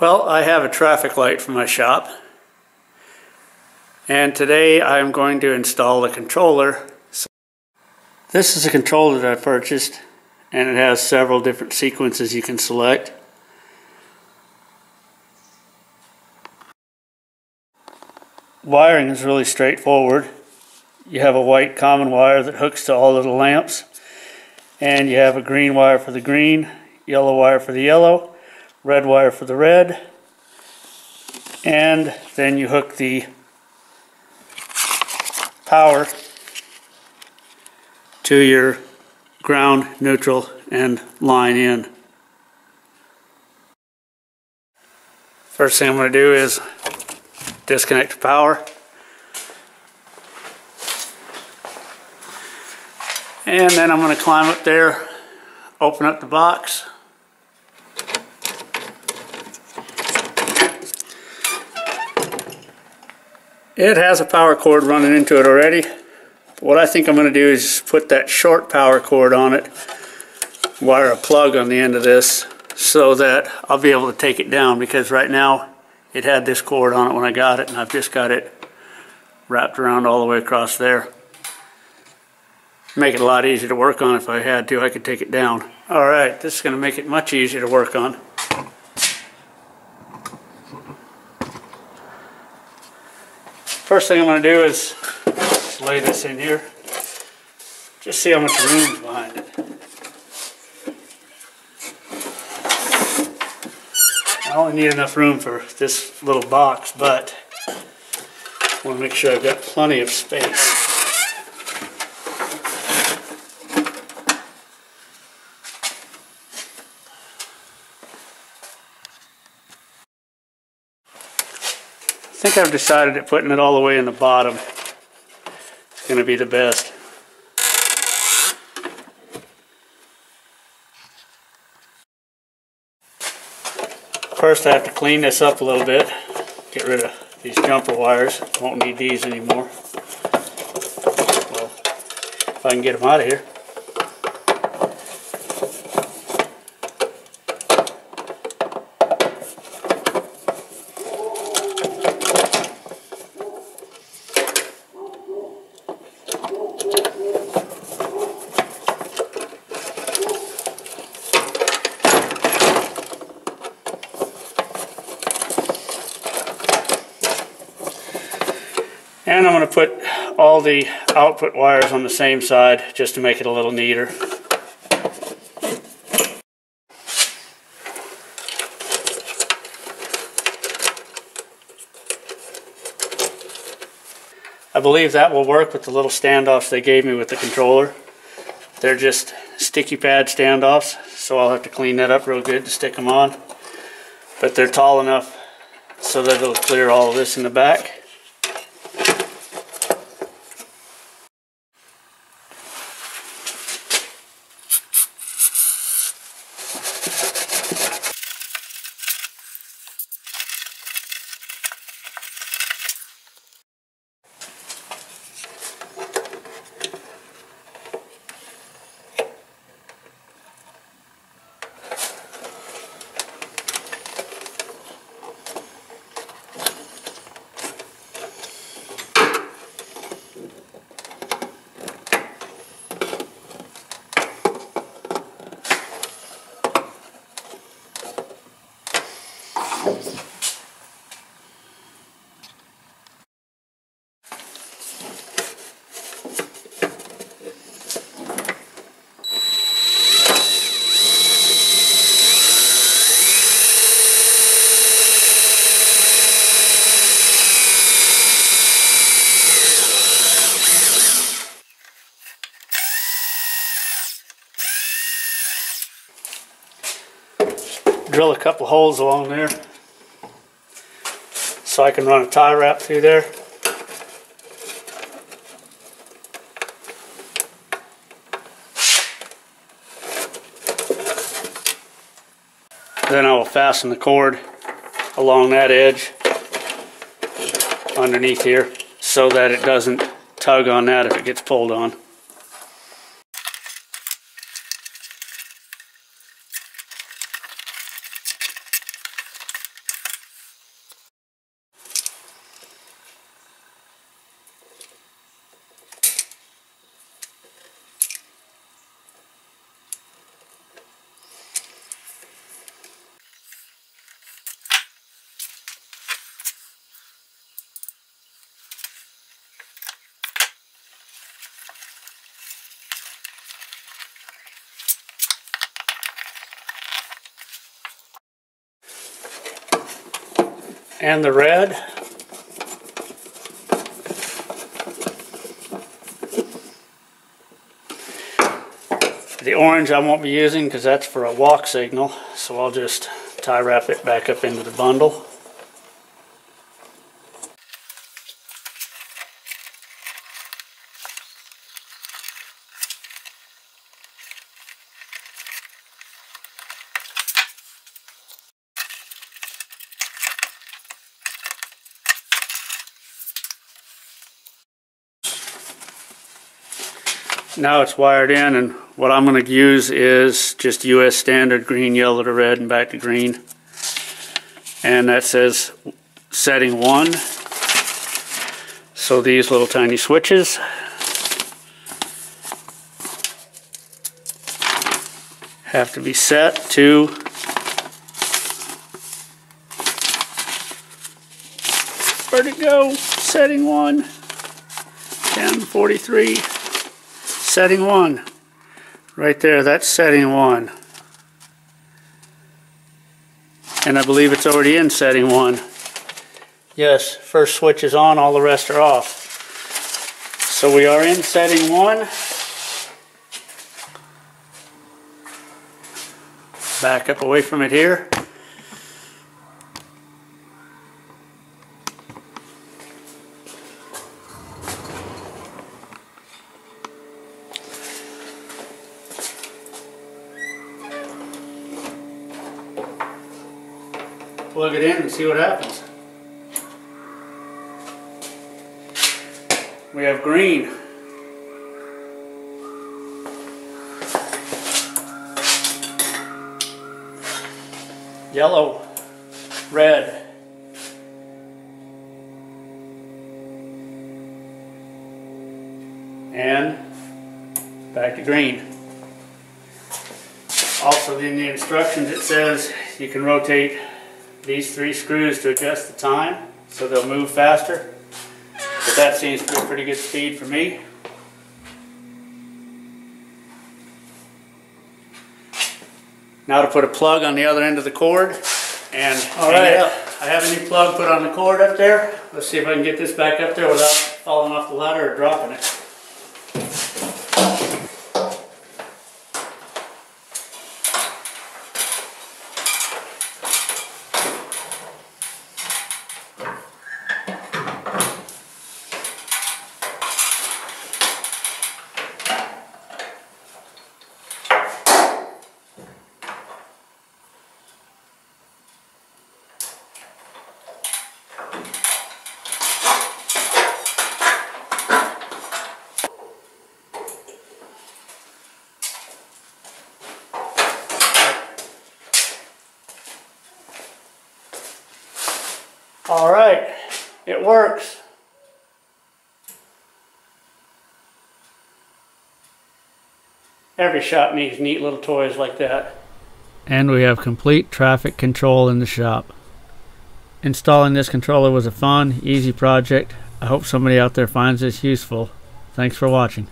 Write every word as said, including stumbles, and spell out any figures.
Well, I have a traffic light for my shop, and today I'm going to install the controller. This is a controller that I purchased, and it has several different sequences you can select. Wiring is really straightforward. You have a white common wire that hooks to all of the lamps, and you have a green wire for the green, yellow wire for the yellow, red wire for the red, and then you hook the power to your ground, neutral, and line in. First thing I'm going to do is disconnect the power, and then I'm going to climb up there, open up the box, it has a power cord running into it already. What I think I'm going to do is put that short power cord on it, wire a plug on the end of this, so that I'll be able to take it down, because right now it had this cord on it when I got it, and I've just got it wrapped around all the way across there. Make it a lot easier to work on if I had to. I could take it down. Alright, this is going to make it much easier to work on. First thing I'm going to do is lay this in here. Just see how much room is behind it. I only need enough room for this little box, but I want to make sure I've got plenty of space. I think I've decided that putting it all the way in the bottom is going to be the best. First I have to clean this up a little bit, get rid of these jumper wires, won't need these anymore. Well, if I can get them out of here. And I'm going to put all the output wires on the same side just to make it a little neater. I believe that will work with the little standoffs they gave me with the controller. They're just sticky pad standoffs, so I'll have to clean that up real good to stick them on. But they're tall enough so that it'll clear all of this in the back. Drill a couple holes along there so I can run a tie wrap through there. Then I will fasten the cord along that edge underneath here so that it doesn't tug on that if it gets pulled on. and the red. The orange I won't be using because that's for a walk signal, so I'll just tie wrap it back up into the bundle. Now it's wired in, and what I'm going to use is just U S standard green, yellow to red, and back to green. And that says setting one. So these little tiny switches have to be set to where'd it go? Setting one, ten forty-three. Setting one. Right there, that's setting one. And I believe it's already in setting one. Yes, first switch is on, all the rest are off. So we are in setting one. Back up away from it here. Plug it in and see what happens. We have green. Yellow. Red. And back to green. Also in the instructions it says you can rotate these three screws to adjust the time so they'll move faster, but that seems to be a pretty good speed for me. Now to put a plug on the other end of the cord and all right, up. I have a new plug put on the cord up there. Let's see if I can get this back up there without falling off the ladder or dropping it. All right, it works. Every shop needs neat little toys like that. And we have complete traffic control in the shop. Installing this controller was a fun, easy project. I hope somebody out there finds this useful. Thanks for watching.